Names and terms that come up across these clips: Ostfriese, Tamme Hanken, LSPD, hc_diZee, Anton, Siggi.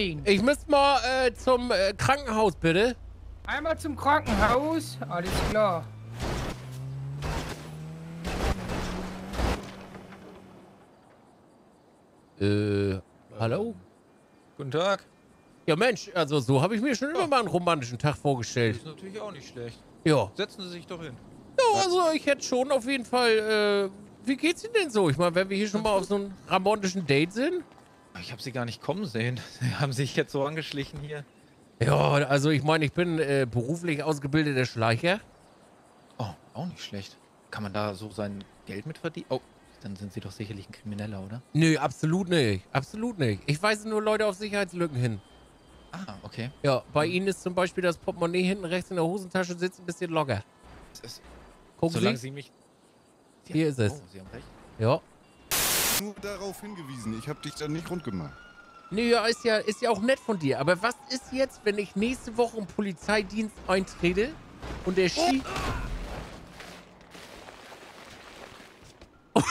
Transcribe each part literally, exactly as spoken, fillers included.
sehen. Ich müsste mal äh, zum äh, Krankenhaus, bitte. Einmal zum Krankenhaus? Alles klar. Äh, hallo? Guten Tag. Ja, Mensch, also so habe ich mir schon immer mal einen romantischen Tag vorgestellt. Das ist natürlich auch nicht schlecht. Ja. Setzen Sie sich doch hin. Ja, also ich hätte schon auf jeden Fall... Äh, wie geht's Ihnen denn so? Ich meine, wenn wir hier schon mal auf so einem romantischen Date sind. Ich habe Sie gar nicht kommen sehen. Sie haben sich jetzt so angeschlichen hier. Ja, also ich meine, ich bin äh, beruflich ausgebildeter Schleicher. Oh, auch nicht schlecht. Kann man da so sein Geld mit verdienen? Oh, dann sind Sie doch sicherlich ein Krimineller, oder? Nö, absolut nicht. Absolut nicht. Ich weise nur Leute auf Sicherheitslücken hin. Ah, okay. Ja, bei mhm. Ihnen ist zum Beispiel das Portemonnaie hinten rechts in der Hosentasche sitzt ein bisschen locker. Das ist... Gucken Solange Sie, Sie mich... Sie Hier haben... ist es. Oh, Sie haben recht. Ja. Nur darauf hingewiesen. Ich habe dich dann nicht rund gemacht. Nee, ja, ist ja, ist ja auch nett von dir. Aber was ist jetzt, wenn ich nächste Woche im Polizeidienst eintrete und der Schie... Oh.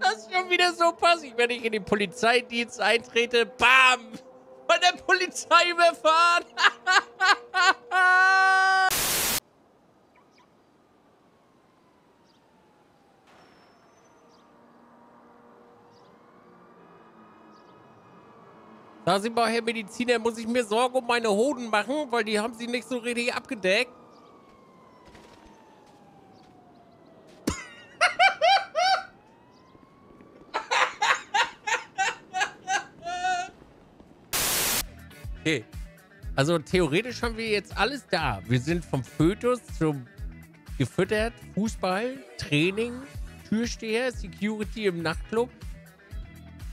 Das ist schon wieder so passig, wenn ich in den Polizeidienst eintrete. Bam! Von der Polizei überfahren! Da sind wir, Herr Mediziner, muss ich mir Sorgen um meine Hoden machen, weil die haben sie nicht so richtig abgedeckt. Okay. Also theoretisch haben wir jetzt alles da. Wir sind vom Fötus zum Gefüttert, Fußball, Training, Türsteher, Security im Nachtclub.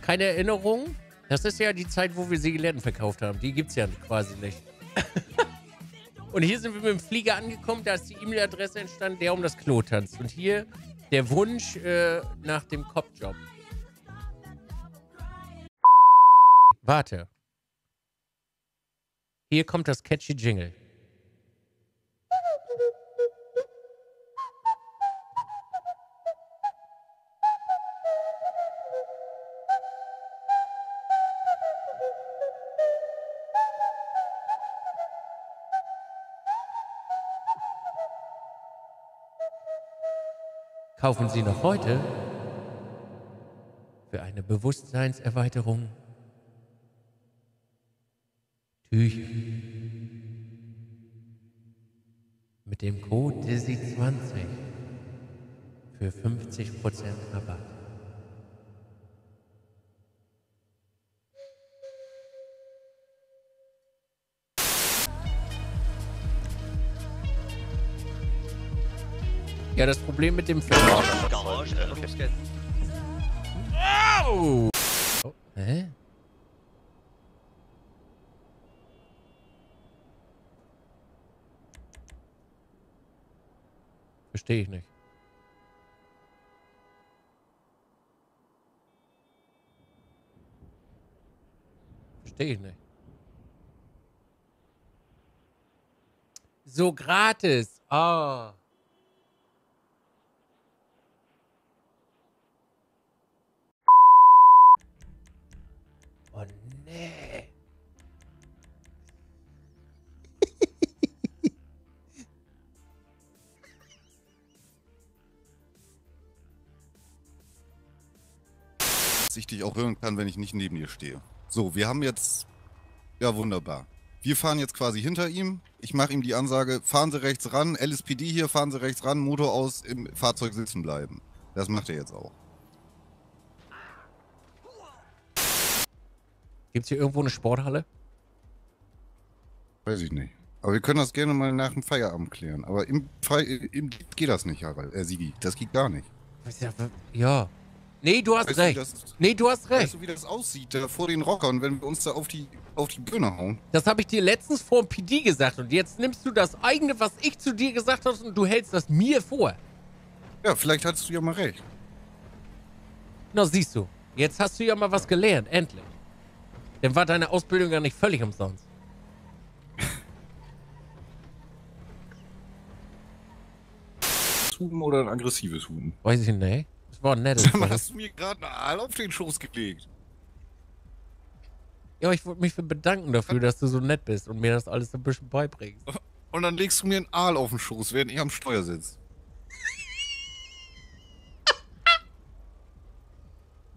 Keine Erinnerung. Das ist ja die Zeit, wo wir Segeletten verkauft haben. Die gibt's ja quasi nicht. Und hier sind wir mit dem Flieger angekommen. Da ist die E-Mail-Adresse entstanden, der um das Klo tanzt. Und hier der Wunsch äh, nach dem Copjob. Warte. Hier kommt das catchy Jingle. Kaufen Sie noch heute für eine Bewusstseinserweiterung Tücher mit dem Code diZee zwanzig für fünfzig Prozent Rabatt. Ja, das Problem mit dem Film. Oh. Oh. Hä? Verstehe ich nicht. Verstehe ich nicht. So gratis. Ah. Oh nee. Dass ich dich auch hören kann, wenn ich nicht neben dir stehe. So, wir haben jetzt... Ja, wunderbar. Wir fahren jetzt quasi hinter ihm. Ich mache ihm die Ansage, fahren Sie rechts ran, L S P D hier, fahren Sie rechts ran, Motor aus, im Fahrzeug sitzen bleiben. Das macht er jetzt auch. Gibt es hier irgendwo eine Sporthalle? Weiß ich nicht. Aber wir können das gerne mal nach dem Feierabend klären. Aber im Feierabend geht das nicht, Harald, äh, Siggi. Das geht gar nicht. Ja. Nee, du hast weißt recht. Du, das, nee, du hast recht. Weißt du, wie das aussieht da vor den Rockern, wenn wir uns da auf die, auf die Birne hauen? Das habe ich dir letztens vor dem P D gesagt. Und jetzt nimmst du das eigene, was ich zu dir gesagt habe, und du hältst das mir vor. Ja, vielleicht hattest du ja mal recht. Na, siehst du. Jetzt hast du ja mal was gelernt, endlich. Dann war deine Ausbildung ja nicht völlig umsonst. nettes Hupen oder ein aggressives Hupen? Weiß ich nicht. Das war ein nettes. Sag mal, hast du mir gerade einen Aal auf den Schoß gelegt? Ja, ich wollte mich bedanken dafür, dass du so nett bist und mir das alles ein bisschen beibringst. Und dann legst du mir einen Aal auf den Schoß, während ich am Steuer sitze.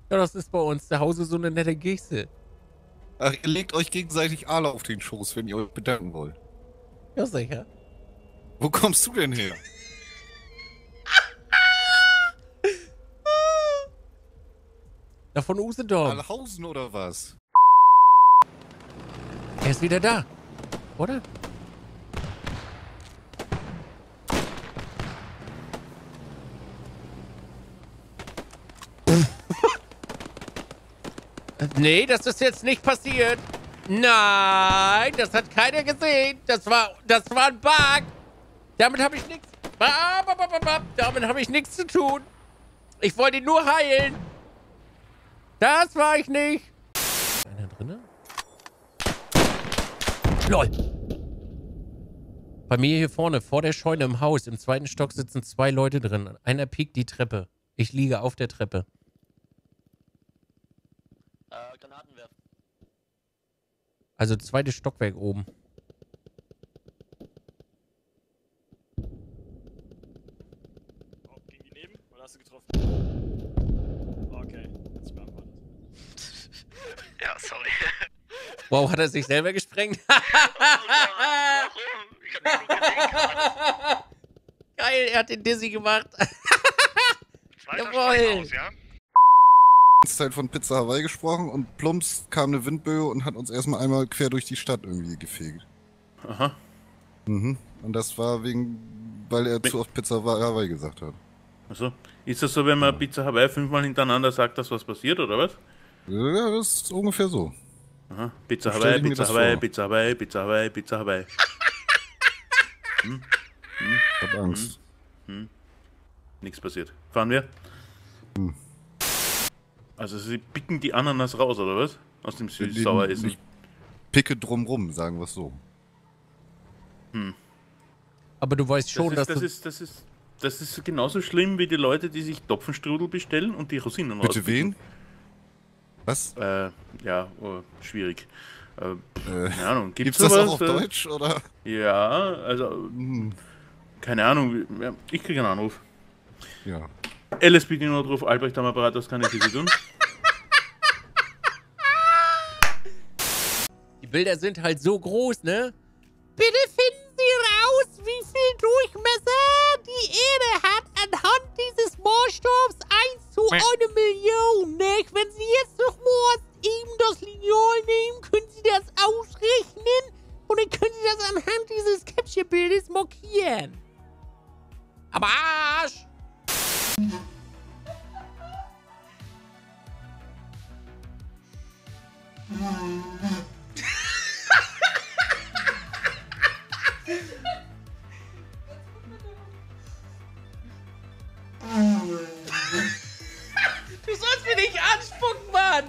Ja, das ist bei uns zu Hause so eine nette Geste. Ach, ihr legt euch gegenseitig Aale auf den Schoß, wenn ihr euch bedanken wollt. Ja, sicher. Wo kommst du denn her? Da von Usedom. Alhausen oder was? Er ist wieder da, oder? Nee, das ist jetzt nicht passiert. Nein, das hat keiner gesehen. Das war, das war ein Bug. Damit habe ich nichts. Damit habe ich nichts zu tun. Ich wollte ihn nur heilen. Das war ich nicht. Ist einer drin? Lol. Bei mir hier vorne, vor der Scheune im Haus, im zweiten Stock sitzen zwei Leute drin. Einer piekt die Treppe. Ich liege auf der Treppe. Granaten werfen. Also zweites Stockwerk oben. Oh, ging die neben? Oder hast du getroffen? Okay, hat sich beantwortet. Ja, sorry. Wow, hat er sich selber gesprengt? Oh, ja, warum? Ich hab nicht gesehen, geil, er hat den Dizzy gemacht. Jawohl. Aus, ja? Zeit von Pizza Hawaii gesprochen und plumps kam eine Windböe und hat uns erstmal einmal quer durch die Stadt irgendwie gefegt. Aha. Mhm. Und das war wegen, weil er Be zu oft Pizza Hawaii gesagt hat. Achso. Ist das so, wenn man ja. Pizza Hawaii fünfmal hintereinander sagt, dass was passiert, oder was? Ja, das ist ungefähr so. Aha. Pizza Hawaii, Pizza Hawaii, Pizza Hawaii, Pizza Hawaii, Pizza Hawaii, Pizza Hawaii. Hm? Hm? Ich hab Angst. Hm? Hm? Nichts passiert. Fahren wir? Hm. Also sie picken die Ananas raus, oder was? Aus dem Süß-Sauer-Essen. Ich picke drumrum, sagen wir es so. Hm. Aber du weißt schon, das dass ist, das, das, ist, das, ist, das ist genauso schlimm wie die Leute, die sich Topfenstrudel bestellen und die Rosinen rauspicken. Bitte wen? Was? Äh, ja, oh, schwierig. Äh, äh, keine Ahnung. Gibt's, gibt's das auch auf äh, Deutsch, oder? Ja, also... Hm. Keine Ahnung, ich kriege einen Anruf. Ja. L S B D-Notruf, Albrecht am Apparat, das kann ich nicht tun. Die Bilder sind halt so groß, ne? Bitte finden Sie raus, wie viel Durchmesser die Erde hat anhand dieses Maßstabs eins zu einer Million, nicht? Wenn Sie jetzt nochmal eben das Lineal nehmen, können Sie das ausrechnen und dann können Sie das anhand dieses Capture-Bildes markieren. Aber Arsch! Du sollst mir nicht anspucken, Mann!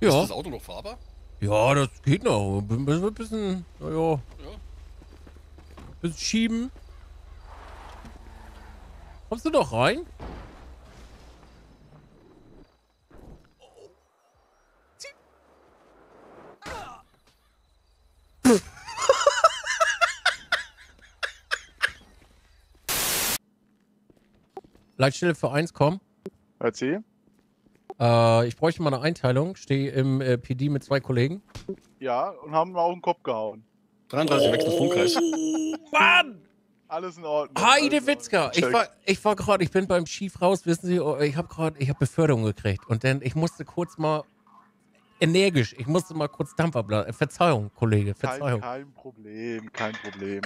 Ja. Ist das Auto noch fahrbar? Ja, das geht noch. Ein bisschen, na ja. Ja. Ein bisschen schieben. Kommst du doch rein? Leitstelle für eins, komm. Erzähl. Äh, ich bräuchte mal eine Einteilung. Stehe im äh, P D mit zwei Kollegen. Ja, und haben mir auch einen Kopf gehauen. dreiunddreißig, oh. Wechsel Funkkreis. Mann! Alles in Ordnung. Heidewitzka! Ich war, ich war gerade, ich bin beim Schief raus, wissen Sie, ich habe gerade, ich habe Beförderung gekriegt. Und dann, ich musste kurz mal energisch, ich musste mal kurz Dampfer blasen. Verzeihung, Kollege, Verzeihung. Kein, kein Problem, kein Problem.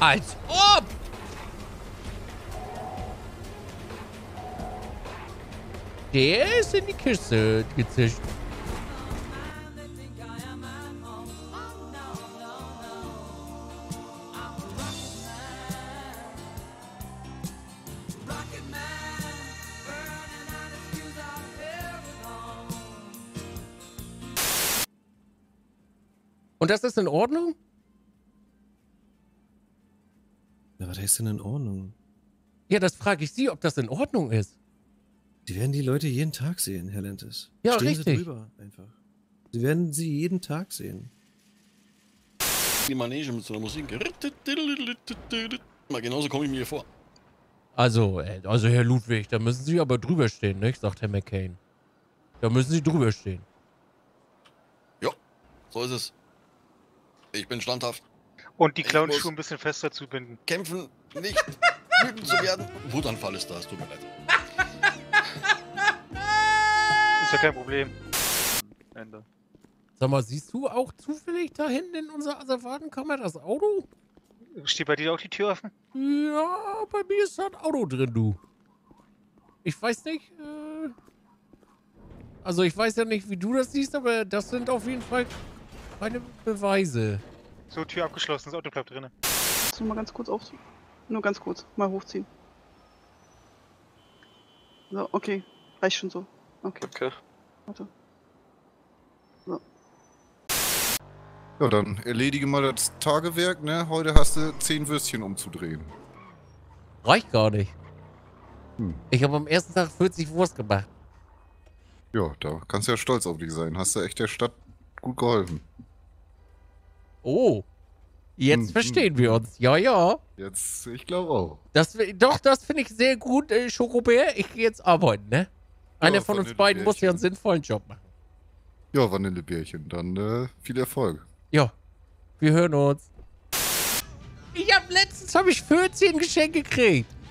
Als ob! Der ist in die Kiste gezischt. Und das ist in Ordnung? Na, was heißt denn in Ordnung? Ja, das frage ich Sie, ob das in Ordnung ist. Sie werden die Leute jeden Tag sehen, Herr Lentes. Ja, stehen richtig. Sie drüber einfach. Sie werden sie jeden Tag sehen. Die Manege mit so einer Musik. Mal genauso komme ich mir hier vor. Also, also Herr Ludwig, da müssen Sie aber drüber stehen, ne? Sagt Herr McCain. Da müssen Sie drüber stehen. Ja, so ist es. Ich bin standhaft. Und die Clownschuhe ein bisschen fester zu binden. Kämpfen, nicht wütend zu werden. Wutanfall ist da, es tut mir leid. Ist ja kein Problem. Ende. Sag mal, siehst du auch zufällig da hinten in unserer Asservatenkammer das Auto? Steht bei dir auch die Tür offen? Ja, bei mir ist da ein Auto drin, du. Ich weiß nicht, äh, also ich weiß ja nicht, wie du das siehst, aber das sind auf jeden Fall keine Beweise. So, Tür abgeschlossen, das Auto bleibt drin. Kannst du mal ganz kurz auf... Nur ganz kurz, mal hochziehen. So, okay. Reicht schon so. Okay. Okay. Warte. So. Ja, dann erledige mal das Tagewerk, ne? Heute hast du zehn Würstchen umzudrehen. Reicht gar nicht. Hm. Ich habe am ersten Tag vierzig Wurst gemacht. Ja, da kannst du ja stolz auf dich sein. Hast du echt der Stadt gut geholfen. Oh, jetzt hm, verstehen hm. wir uns. Ja, ja. Jetzt, ich glaube auch. Das, doch, das finde ich sehr gut, äh, Schokobär. Ich gehe jetzt arbeiten, ne? Einer ja, von uns beiden muss ja einen sinnvollen Job machen. Ja, Vanillebärchen, dann äh, viel Erfolg. Ja, wir hören uns. Ich habe letztens habe ich vierzehn Geschenke gekriegt.